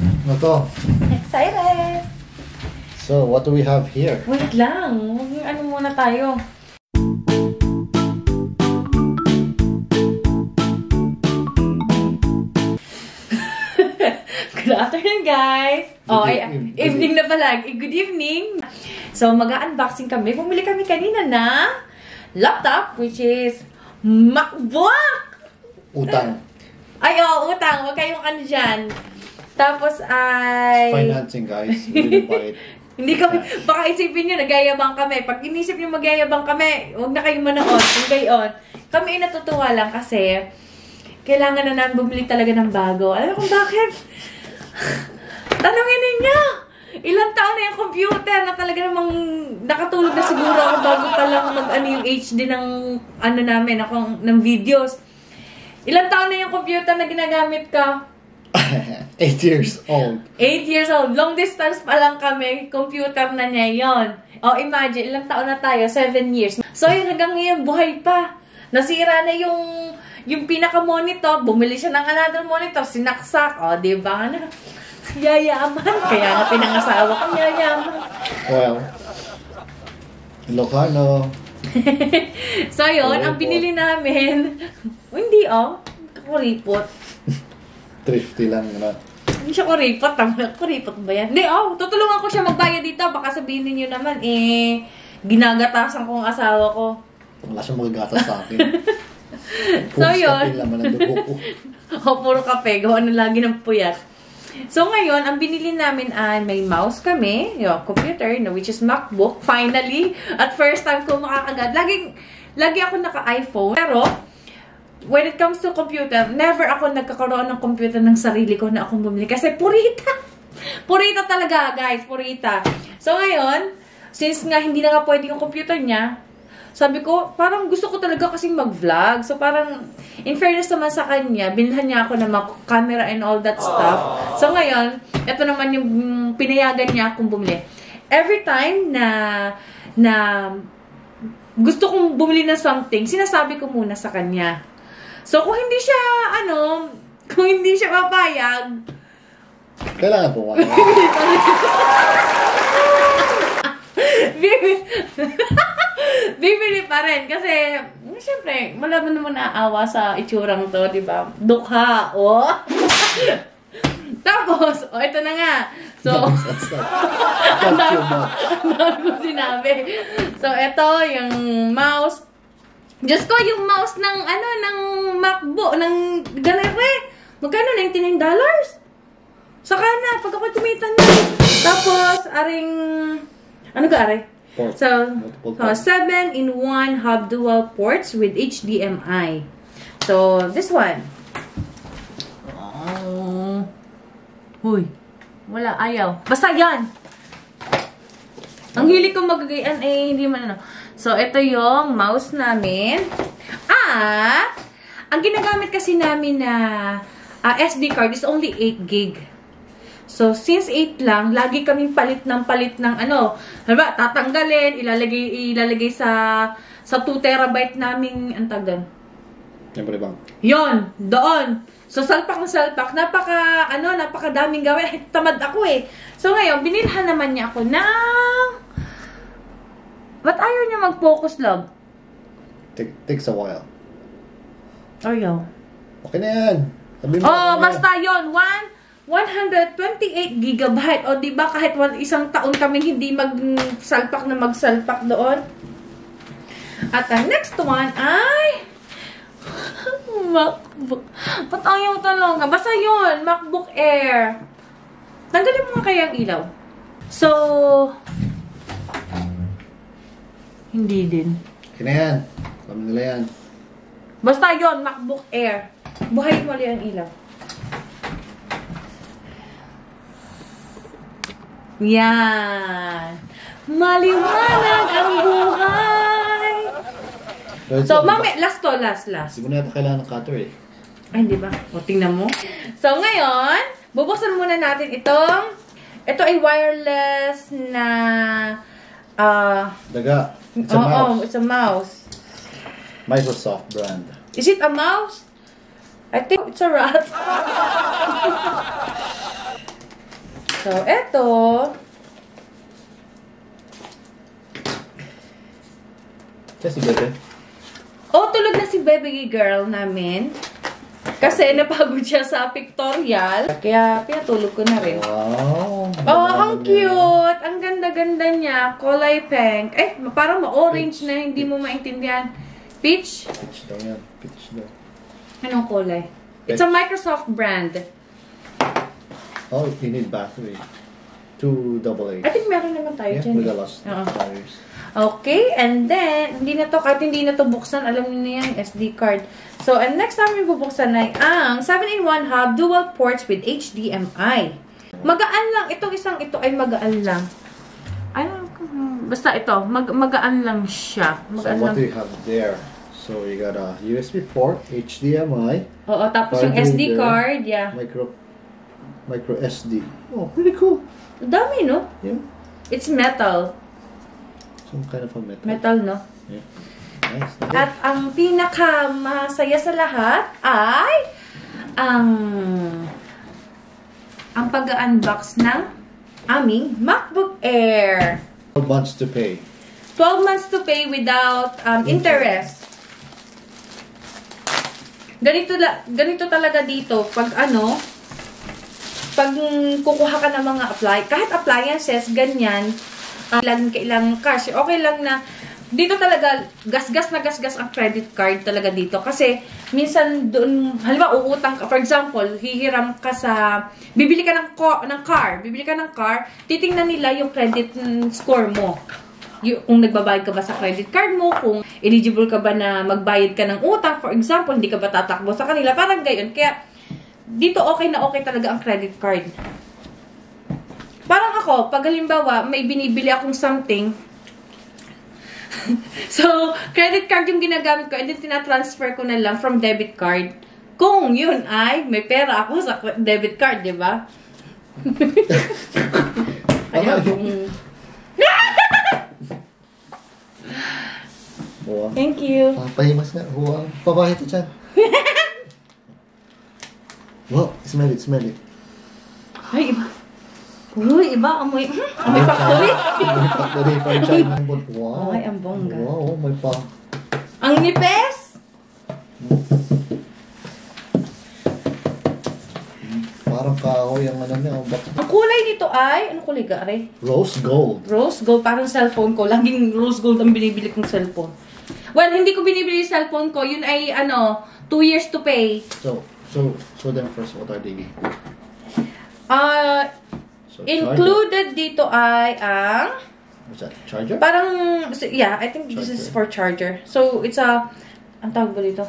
Ano to? Excited! So, what do we have here? Wait lang! Ano muna tayo? Good afternoon, guys! Oh, evening na pala. Good evening! So, mag-unboxing kami. Bumili kami kanina na laptop, which is MacBook! Utang. Ay, oh, utang. Huwag kayong ano dyan. Tapos ay... financing, guys. Really buy it. Hindi kami... Baka isipin nyo, nagyayabang kami. Pag inisip nyo magyayabang kami, huwag na kayong manood. Gayon. Kami ay natutuwa lang kasi kailangan na namin bumili talaga ng bago. Alam mo kung bakit? Tanungin ninyo! Ilang taon na yung computer na talaga namang nakatulog na siguro ako bago palang mag-ano yung HD ng ano namin, ako, ng videos. Ilang taon na yung computer na ginagamit ka? 8 years old. 8 years old. Long distance pa lang kami. Computer na niya yon. O, imagine, ilang taon na tayo? 7 years. So, yun, hanggang ngayon, buhay pa. Nasira na yung pinaka-monitor. Bumili siya ng another monitor. Sinaksak. O, diba? Yayaman. Kaya na pinangasawa kang yayaman. Well, Ilocano. So, yun, ang binili namin... Hindi, oh. Kuripot. Thrifty lang na. Hindi siya kuripot. Kuripot ba yan? Hindi, oh. Tutulungan ko siya magbayad dito. Baka sabihin ninyo naman, eh, ginagatasan ko ang asawa ko. Wala siya magagatas sa akin. So, yun. O, puro kape. Gawa na lagi ng puyat. So, ngayon, ang binili namin ay may mouse kami. Yung computer, which is MacBook. Finally, at first time ko makakagad. Lagi ako naka-iPhone. Pero, when it comes to computer, never ako nagkakaroon ng computer ng sarili ko na akong bumili. Kasi purita! Purita talaga, guys. Purita. So, ngayon, since nga hindi na nga pwede yung computer niya, sabi ko, parang gusto ko talaga kasing mag-vlog. So, parang, in fairness naman sa kanya, binilhan niya ako ng mga camera and all that stuff. So, ngayon, ito naman yung pinayagan niya akong bumili. Every time na gusto kong bumili ng something, sinasabi ko muna sa kanya. So, kung hindi siya, kung hindi siya papayag... Kailangan po, wala. Bibili pa rin. Kasi, siyempre, malaman naman naawa sa itsurang to, diba? Dukha, oh! Tapos, oh, ito na nga. So, ang dami ko sinabi. So, ito, yung mouse. Diyos ko, yung mouse ng, ng MacBook, ng galere. Magkano? $99? Saka na, pag ako kumita na. Tapos, aring, ano ka, aray? Port. So, 7-in-1 hub dual ports with HDMI. So, this one. Huy. Wala, ayaw. Basta yan. Ang hilig kong magagayan, eh, hindi man ano. So, ito yung mouse namin. At, ang ginagamit kasi namin na SD card is only 8 gig. So, since 8 lang, lagi kaming palit ng ano. Halimbawa, tatanggalin, ilalagay sa 2 terabyte naming, ang tagdan? Siyempre bang? Yun, doon. So, salpak na salpak. Napakadaming gawin. Tamad ako eh. So, ngayon, binilhan naman niya ako ng... Ba't ayaw niya mag-focus, love? Takes a while. Ayaw. Okay na yan. Oh, basta yun. 128 gigabyte. O, diba kahit isang taon kami hindi magsalpak doon. At ang next one ay... MacBook. Ba't ayaw talaga? Basta yun. MacBook Air. Tanggalin mo nga kaya ang ilaw. So... hindi din. Okay na yan. Alam nila yan. Basta yun, MacBook Air. Buhayin mo ulit ang ilaw. Yan. Maliwanag ang buhay. So, mami, last. Siguro na ito kailangan ng cutter eh. Ay, di ba? O, tingnan mo. So, ngayon, bubuksan muna natin itong, ito ay wireless na daga. It's a mouse. It's a mouse. Microsoft brand. Is it a mouse? I think it's a rat. So, eto. Siya si Bebe? Oh, tulog na si Bebe girl namin. Kasi napagod siya sa pictorial. Kaya pinatulog ko na rin. Wow. Oh, ang cute. Ang ganda-ganda niya. Kulay pink. Eh, parang ma-orange na. Hindi mo maintindihan. Peach? Peach daw yan. Peach daw. Anong kulay? It's a Microsoft brand. Oh, you need battery. 2AA. I think meron naman tayo dyan. Yeah, with the last batteries. Okay, and then, hindi na to buksan. Alam niyo na yan, SD card. So, and next namin bubuksan ay ang 7-in-1 hub dual ports with HDMI. Magaan lang. Itong isang ito ay magaan lang. Ano? Basta ito. Magaan lang siya. Magaan so, what lang. Do you have there? So, you got a USB port, HDMI. Oo, tapos yung SD card. Yeah. Micro SD. Oh, pretty cool. Dami, no? Yeah. It's metal. Some kind of a metal. Metal, no? Yeah. Nice, nice. At ang pinakamasaya sa lahat ay ang pag-unbox ng aming MacBook Air. 12 months to pay. 12 months to pay without interest. Ganito talaga dito pag ano, pag kukuha ka ng mga kahit appliances, ganyan, kailangan cash. Okay lang na, dito talaga, gasgas na gasgas ang credit card talaga dito. Kasi, minsan doon, halimbawa, uutang ka. For example, hihiram ka sa, bibili ka ng car. Bibili ka ng car, titingnan nila yung credit score mo. Kung nagbabayad ka ba sa credit card mo, kung eligible ka ba na magbayad ka ng utang. For example, hindi ka ba tatakbo sa kanila. Parang gayon. Kaya, dito okay na okay talaga ang credit card. Parang ako, pag halimbawa, may binibili akong something, so, credit card yung ginagamit ko and then tina-transfer ko na lang from debit card. Kung yun ay may pera ako sa debit card, di ba? Thank you. Papahimas na. Huwag. Papahit ito dyan. Wow, smell it, smell it. Ay, iba. Uy, iba, amoy. Amoy factory. Amoy factory from China. Wow. Ay, ang bongga. Wow, may pa. Ang nipis! Parang kahoy ang ano niya. Ang kulay nito ay, ano kulay ka, Aray? Rose gold. Rose gold, parang cellphone ko. Laging rose gold ang binibili kong cellphone. Well, hindi ko binibili yung cellphone ko. Yun ay, ano, 2 years to pay. So then first, what are they? Included dito ay ang charger? Parang, yeah, I think this is for charger. So, it's a, ang tawag ba dito?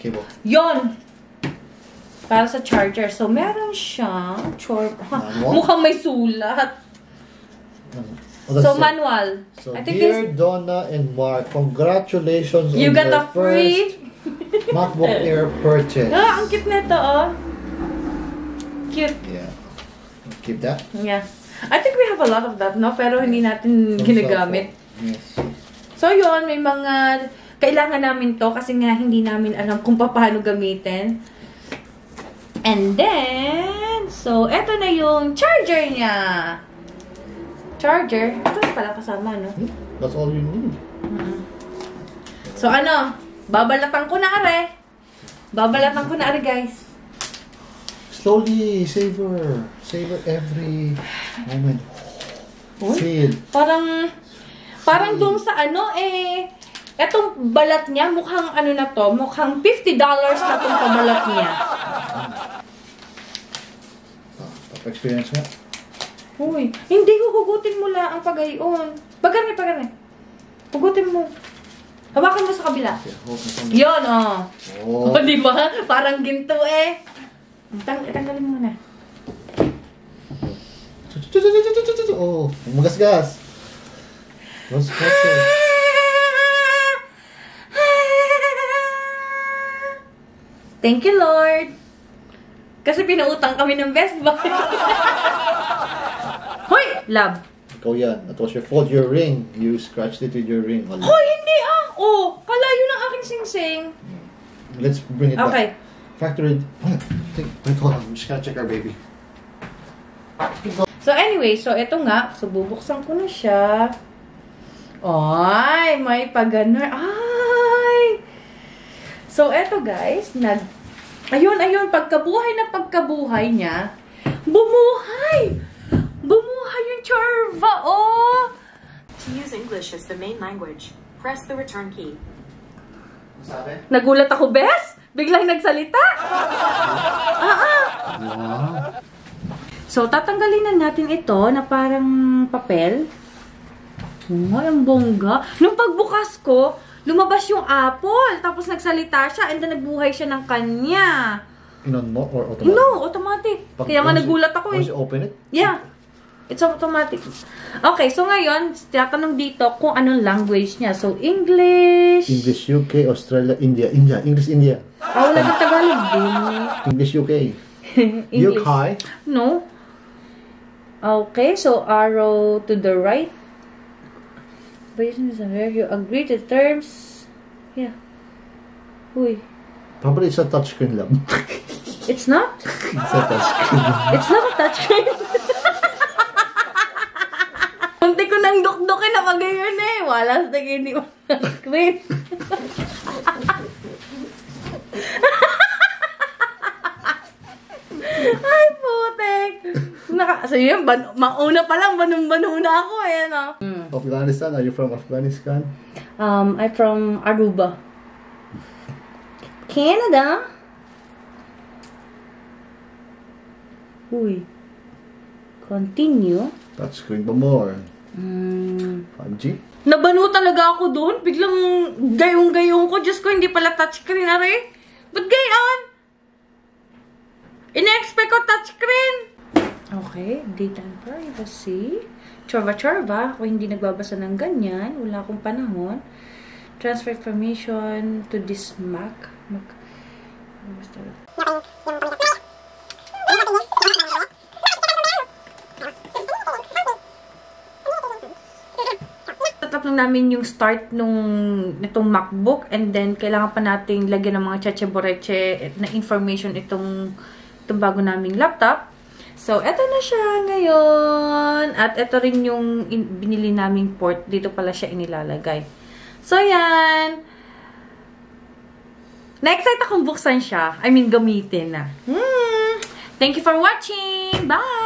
Cable. Yun! Para sa charger. So, meron siyang mukhang may sulat. So, manual. So, dear Donna and Mark, congratulations on your first MacBook Air purchase. Ah, ang cute na ito, oh. Cute. Yeah. Keep that? Yeah. I think we have a lot of that, no? Pero hindi natin ginagamit. Yes. So, yun. May mga kailangan namin to kasi nga hindi namin alam kung paano gamitin. And then, so, eto na yung charger niya. Charger? Ito na pala kasama, no? That's all you need. So, ano? Babalatan ko na, are, guys. Slowly, savor every moment. Feel. Parang dun sa ano eh, etong balat niya, mukhang ano na to, mukhang $50 na tong pabalat niya. Experience nga. Uy, hindi ko hugutin mo lang ang pagayon. Pagani. Hugutin mo. Hawakan mo sa kabila. Yun, oh. Oh, di ba? Parang ginto eh. Tanggalin mo na. Oh, magasgas. Magasgas. Thank you, Lord. Kasi pinautang kami ng Best Buy. Hoy, love. Ikaw yan. That was your fault, your ring. You scratched it with your ring. Hoy, hindi ah. Oh, kalayo ng aking sing-sing. Let's bring it back. Okay. Factory. Wait, hold on. I'm just gonna check our baby. So, anyway, so ito nga. So, bubuksan ko na siya. Ay, may pag-ganar. Ay! So, eto guys, ayun, pagkabuhay niya, bumuhay! Bumuhay yung Charva, oh! To use English as the main language, press the return key. Sabi? Nagulat ako, Bes! Biglang nagsalita! So, tatanggalin na natin ito na parang papel. Ay, ang bongga. Nung pagbukas ko, lumabas yung apple. Tapos nagsalita siya and then nagbuhay siya ng kanya. Inunlock or automatic? No, automatic. Kaya nga nagulat ako eh. Once you open it? Yeah. It's automatic. Okay, so ngayon, tinatanong dito kung anong language niya. So, English. English, UK, Australia, India. India. English, India. Ah, wala ng Tagalog din. English, UK. English. UK? No. Okay, so arrow to the right. Based on where you agree to terms, yeah. Uy. Probably it's a touchscreen lang. It's not? It's a touchscreen. It's not a touchscreen. Kunti ko nang dukdukin ako ngayon eh. Walas na gini mo ng screen. Ay, putek. So yun, mauna pa lang, banong-banuna ako eh, no? Afghanistan? Are you from Afghanistan? I'm from Aruba. Canada? Uy. Continue. Touchscreen ba more? 5G? Nabano talaga ako doon. Biglang gayong-gayong ko. Diyos ko, hindi pala touchscreen na rin. Ba't gayon? Ina-expect ko touchscreen. Okay. Data and privacy. Charva-charva, ako hindi nagbabasa ng ganyan. Wala akong panahon. Transfer information to this Mac. Tatap lang namin yung start nitong MacBook and then kailangan pa nating lagyan ng mga chache-boreche na information itong bago naming laptop. So, eto na siya ngayon. At eto rin yung binili naming port. Dito pala siya inilalagay. So, yan. Na-excite akong buksan siya. I mean, gamitin na. Thank you for watching. Bye!